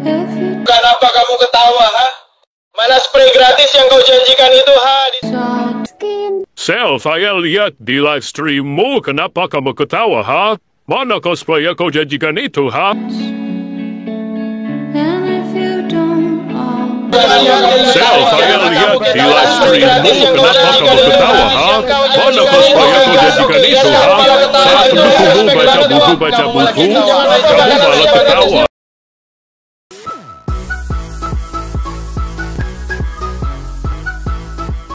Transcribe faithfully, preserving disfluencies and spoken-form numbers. Kenapa kamu ketawa, ha? Mana spray gratis yang kau janjikan itu, ha? Sel, saya lihat di live streammu, kenapa kamu ketawa, ha? Mana cosplay yang kau janjikan itu, ha? Sel, saya lihat di live streammu, kenapa kamu ketawa, ha? Mana cosplay yang kau janjikan itu, ha? Saya pendukungmu baca buku-baca buku, kamu malah ketawa.